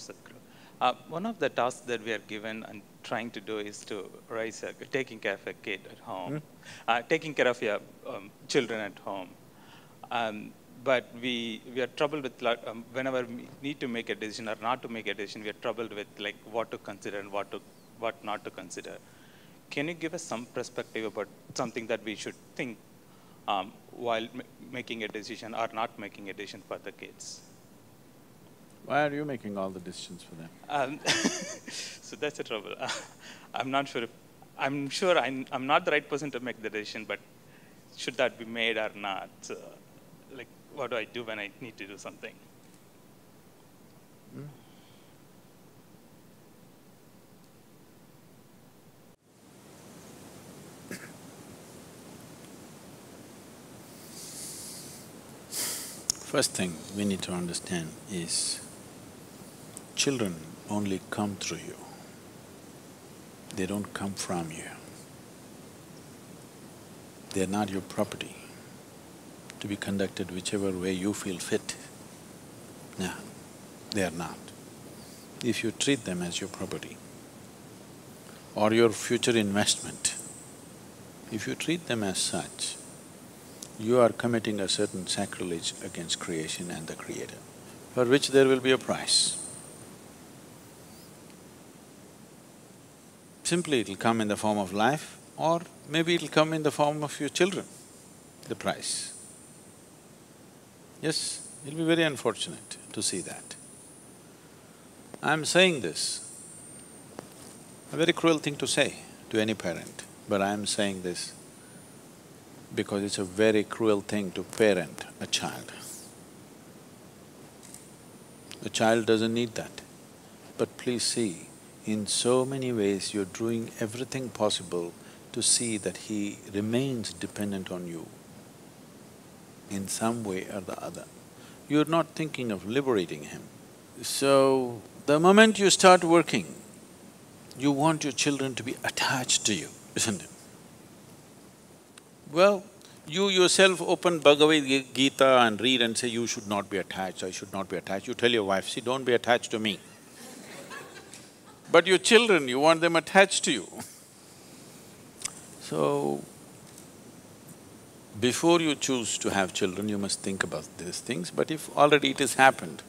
subset group. One of the tasks that we are given and trying to do is to raise a, taking care of a kid at home, taking care of your children at home. But we are troubled with, whenever we need to make a decision or not to make a decision, we are troubled with like what to consider and what not to consider. Can you give us some perspective about something that we should think while making a decision or not making a decision for the kids? Why are you making all the decisions for them? So that's the trouble. I'm not sure if, I'm not the right person to make the decision, but should that be made or not? Like, what do I do when I need to do something? Mm. First thing we need to understand is children only come through you, they don't come from you. They're not your property to be conducted whichever way you feel fit. No, they are not. If you treat them as your property or your future investment, if you treat them as such, you are committing a certain sacrilege against creation and the Creator, for which there will be a price. Simply it'll come in the form of life, or maybe it'll come in the form of your children, the price. Yes, it'll be very unfortunate to see that. I'm saying this, a very cruel thing to say to any parent, but I'm saying this because it's a very cruel thing to parent a child. The child doesn't need that. But please see, in so many ways you're doing everything possible to see that he remains dependent on you in some way or the other. You're not thinking of liberating him. So, the moment you start working, you want your children to be attached to you, isn't it? Well, you yourself open Bhagavad Gita and read and say, you should not be attached, I should not be attached. You tell your wife, see, don't be attached to me. But your children, you want them attached to you. So, before you choose to have children, you must think about these things, but if already it has happened,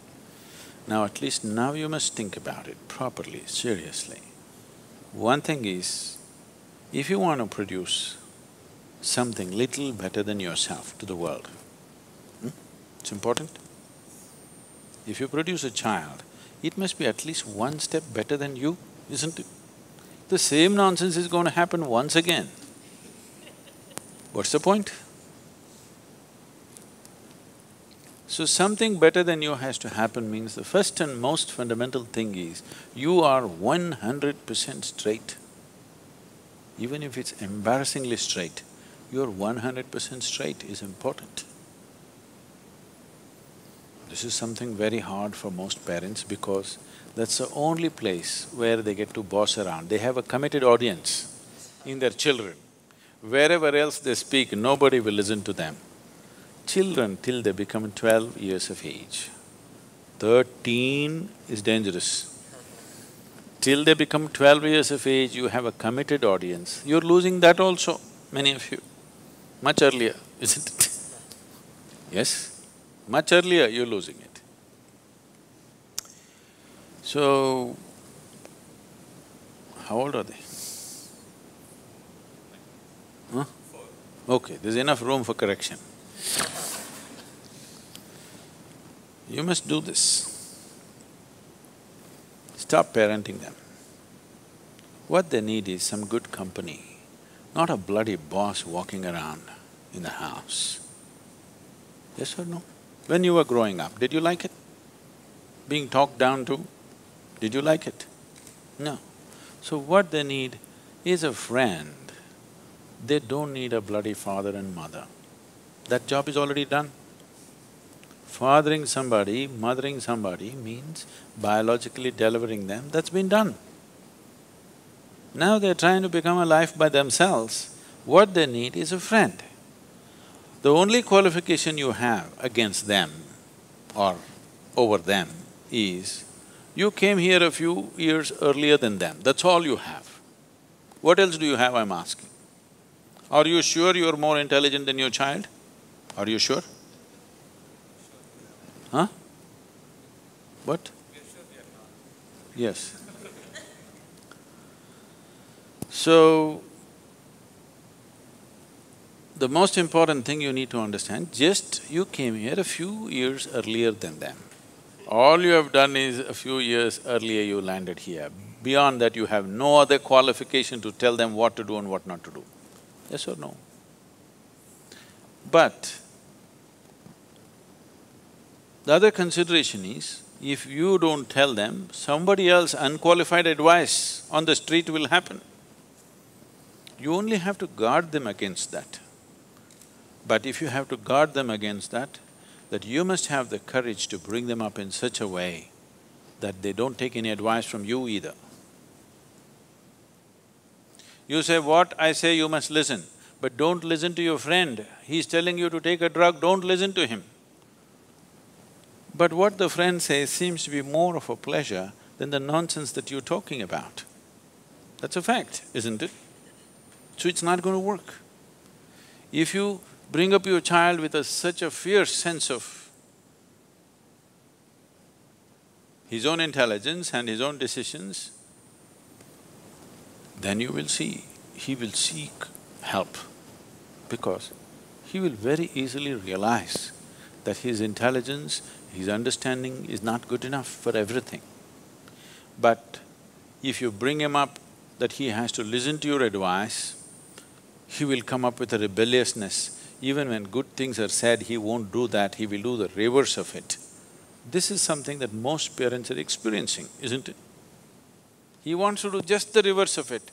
now at least now you must think about it properly, seriously. One thing is, if you want to produce something little better than yourself to the world. It's important. If you produce a child, it must be at least one step better than you, isn't it? The same nonsense is going to happen once again. What's the point? So something better than you has to happen means the first and most fundamental thing is, you are 100% straight. Even if it's embarrassingly straight, you're 100% straight is important. This is something very hard for most parents because that's the only place where they get to boss around. They have a committed audience in their children. Wherever else they speak, nobody will listen to them. Children till they become 12 years of age. 13 is dangerous. Till they become 12 years of age, you have a committed audience. You're losing that also, many of you. Much earlier, isn't it? Yes? Much earlier you're losing it. So, how old are they? Huh? Okay, there's enough room for correction. You must do this. Stop parenting them. What they need is some good company. Not a bloody boss walking around in the house. Yes or no? When you were growing up, did you like it? Being talked down to, did you like it? No. So what they need is a friend. They don't need a bloody father and mother. That job is already done. Fathering somebody, mothering somebody means biologically delivering them, that's been done. Now they're trying to become a life by themselves, what they need is a friend. The only qualification you have against them or over them is, You came here a few years earlier than them, that's all you have. What else do you have, I'm asking? Are you sure you're more intelligent than your child? Are you sure? Huh? What? Yes. So, the most important thing you need to understand, just you came here a few years earlier than them. All you have done is a few years earlier you landed here. Beyond that, you have no other qualification to tell them what to do and what not to do. Yes or no? But the other consideration is, if you don't tell them, somebody else's unqualified advice on the street will happen. You only have to guard them against that. But if you have to guard them against that you must have the courage to bring them up in such a way that they don't take any advice from you either. You say, what I say you must listen, but don't listen to your friend. He's telling you to take a drug, don't listen to him. But what the friend says seems to be more of a pleasure than the nonsense that you're talking about. That's a fact, isn't it? So it's not going to work. If you bring up your child with such a fierce sense of his own intelligence and his own decisions, then you will see, he will seek help because he will very easily realize that his intelligence, his understanding is not good enough for everything. But if you bring him up that he has to listen to your advice, he will come up with a rebelliousness. Even when good things are said, he won't do that, he will do the reverse of it. This is something that most parents are experiencing, isn't it? He wants to do just the reverse of it,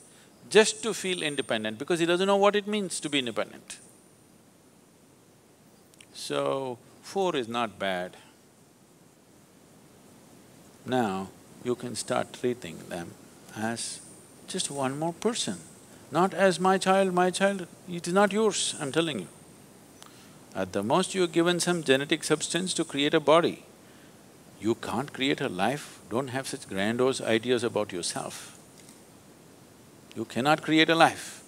just to feel independent because he doesn't know what it means to be independent. So, 4 is not bad. Now, you can start treating them as just one more person, not as my child, it is not yours, I'm telling you. At the most, you're given some genetic substance to create a body. You can't create a life, don't have such grandiose ideas about yourself. You cannot create a life.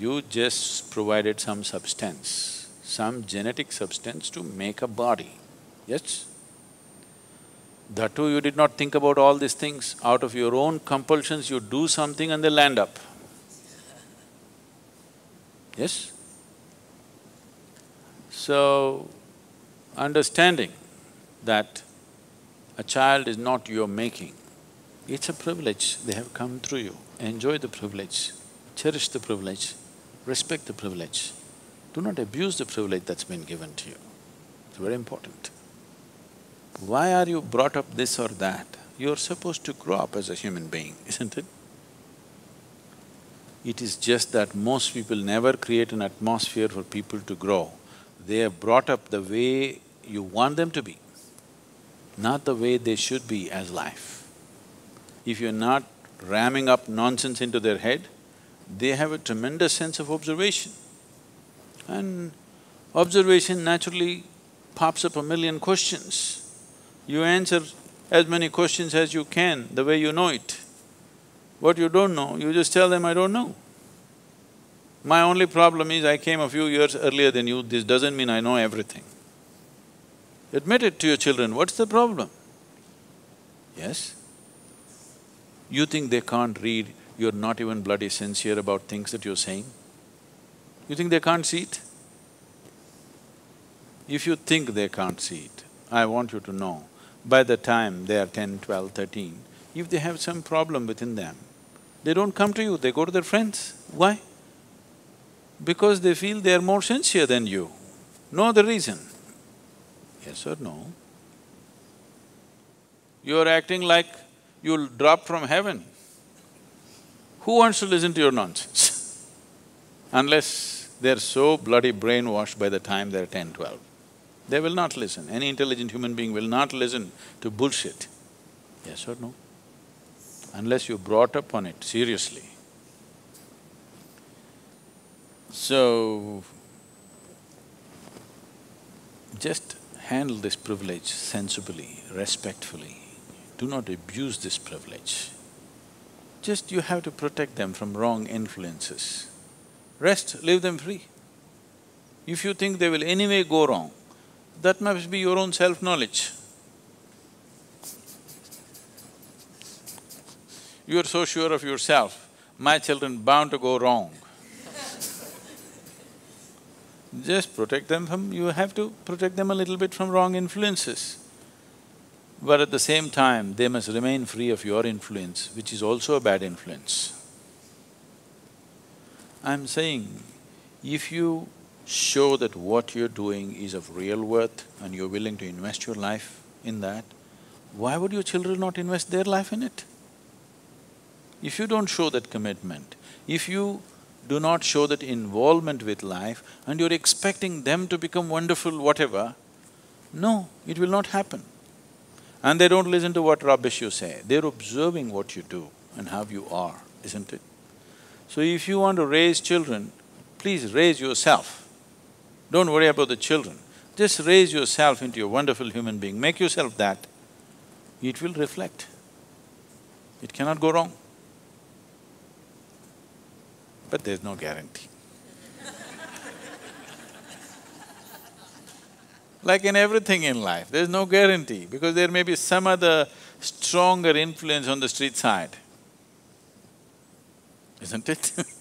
You just provided some substance, some genetic substance to make a body, yes? That too you did not think about all these things, out of your own compulsions you do something and they land up, yes? So, understanding that a child is not your making, it's a privilege, they have come through you. Enjoy the privilege, cherish the privilege, respect the privilege. Do not abuse the privilege that's been given to you. It's very important. Why are you brought up this or that? You're supposed to grow up as a human being, isn't it? It is just that most people never create an atmosphere for people to grow. They are brought up the way you want them to be, not the way they should be as life. If you're not ramming up nonsense into their head, they have a tremendous sense of observation. And observation naturally pops up a million questions. You answer as many questions as you can, the way you know it. What you don't know, you just tell them, I don't know. My only problem is I came a few years earlier than you, this doesn't mean I know everything. Admit it to your children, what's the problem? Yes? You think they can't read, you're not even bloody sincere about things that you're saying? You think they can't see it? If you think they can't see it, I want you to know, by the time they are 10, 12, 13, if they have some problem within them, they don't come to you, they go to their friends. Why? Because they feel they are more sincere than you. No other reason. Yes or no? You are acting like you'll drop from heaven. Who wants to listen to your nonsense? Unless they're so bloody brainwashed by the time they're 10, 12. They will not listen. Any intelligent human being will not listen to bullshit. Yes or no? Unless you're brought up on it, seriously. So, just handle this privilege sensibly, respectfully, do not abuse this privilege. Just you have to protect them from wrong influences. Rest, leave them free. If you think they will anyway go wrong, that must be your own self-knowledge. You are so sure of yourself, my children bound to go wrong. Just protect them from… you have to protect them a little bit from wrong influences. But at the same time, they must remain free of your influence, which is also a bad influence. I'm saying, if you show that what you're doing is of real worth and you're willing to invest your life in that, why would your children not invest their life in it? If you don't show that commitment, if you do not show that involvement with life and you're expecting them to become wonderful whatever, no, it will not happen. And they don't listen to what rubbish you say, they're observing what you do and how you are, isn't it? So if you want to raise children, please raise yourself. Don't worry about the children, just raise yourself into a wonderful human being, make yourself that. It will reflect. It cannot go wrong. But there's no guarantee. Like in everything in life, there's no guarantee because there may be some other stronger influence on the street side, isn't it?